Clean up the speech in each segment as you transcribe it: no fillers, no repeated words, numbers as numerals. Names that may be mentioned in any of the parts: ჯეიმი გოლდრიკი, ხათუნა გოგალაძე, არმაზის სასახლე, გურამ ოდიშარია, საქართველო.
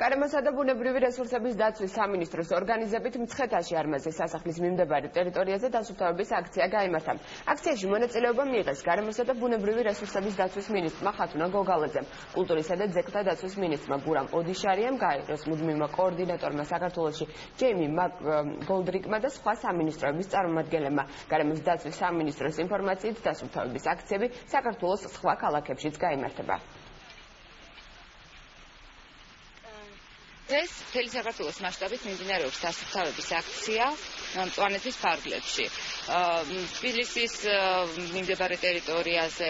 გარემოსა და ბუნებრივი რესურსების დაცვის სამინისტროს ორგანიზებით მცხეთაში არმაზის სასახლის მიმდებარე ტერიტორიაზე დასუფთავების აქცია გაიმართა. Აქციაში მონაწილეობა მიიღეს გარემოსა და ბუნებრივი რესურსების დაცვის მინისტრმა ხათუნა გოგალაძემ, კულტურისა და ძეგლთა დაცვის მინისტრმა გურამ ოდიშარიამ, გაეროს მუდმივმა კოორდინატორმა საქართველოში ჯეიმი გოლდრიკმა და სხვა სამინისტროების წარმომადგენლებმა. Გარემოს დაცვის სამინისტროს ინფორმაციით დასუფთავების აქციები საქართველოს სხვა ქალაქებშიც გაიმართება. Დღეს მთელი საქართველოს მასშტაბით მიმდინარეობს დასუფთავების აქცია მწვანეთის ფარგლებში. თბილისის მიმდებარე ტერიტორიაზე,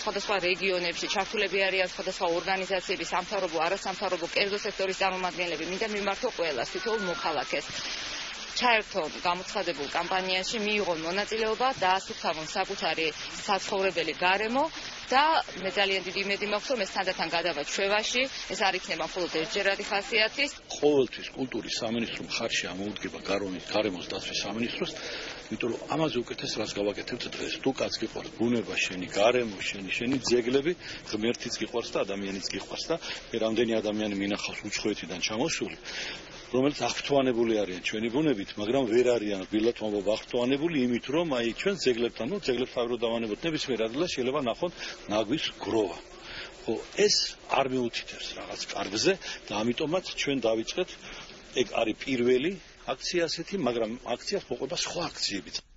სხვადასხვა რეგიონებში ჩართულები არიან სხვადასხვა ორგანიზაციები, სამთავრობო, არასამთავრობო, კერძო სექტორის წარმომადგენლები, მინდა მიმართო ყველას, თითოეულ მოქალაქეს. Ჩაერთო გამოცხადებულ კამპანიაში მიიღო მონაწილეობა, დაასუფთავონ საკუთარი საცხოვრებელი გარემო და მე ძალიან დიდი იმედი მაქვს, რომ ეს თანდათან გადავა ჩვევაში, ეს არ იქნება მხოლოდ ერთჯერადი ხასიათის. Ყოველთვის კულტურის სამინისტრომ ხარში ამოუდგება გარემოს დაცვის სამინისტროს, იმიტომ რომ ამაზე უკეთეს რას გავაკეთებთ დღეს. Თუ კაც გიყვარს ბუნება, შენი გარემო, შენი ძეგლები, ღმერთიც გიყვარს და ადამიანიც გიყვარს და მე რამდენი ადამიანი მინახავს უცხოეთიდან ჩამოსული. Რომელიც აღფრთოვანებული არიან ჩვენი ბუნებით, მაგრამ ვერ არიან ბილათმობა აღფრთოვანებული იმით, რომ აი ჩვენ ძეგლებთან, ძეგლებთან რო დავანებოთ, ნებისმიერ ადგილას შეიძლება ნახოთ ნაგვის გროვა. ხო, ეს არ მეუთითებს რაღაც კარგზე და ამიტომაც ჩვენ დავიწყეთ ეგ არის პირველი აქცია ასეთი, მაგრამ აქციას მოყვება სხვა აქციებიც.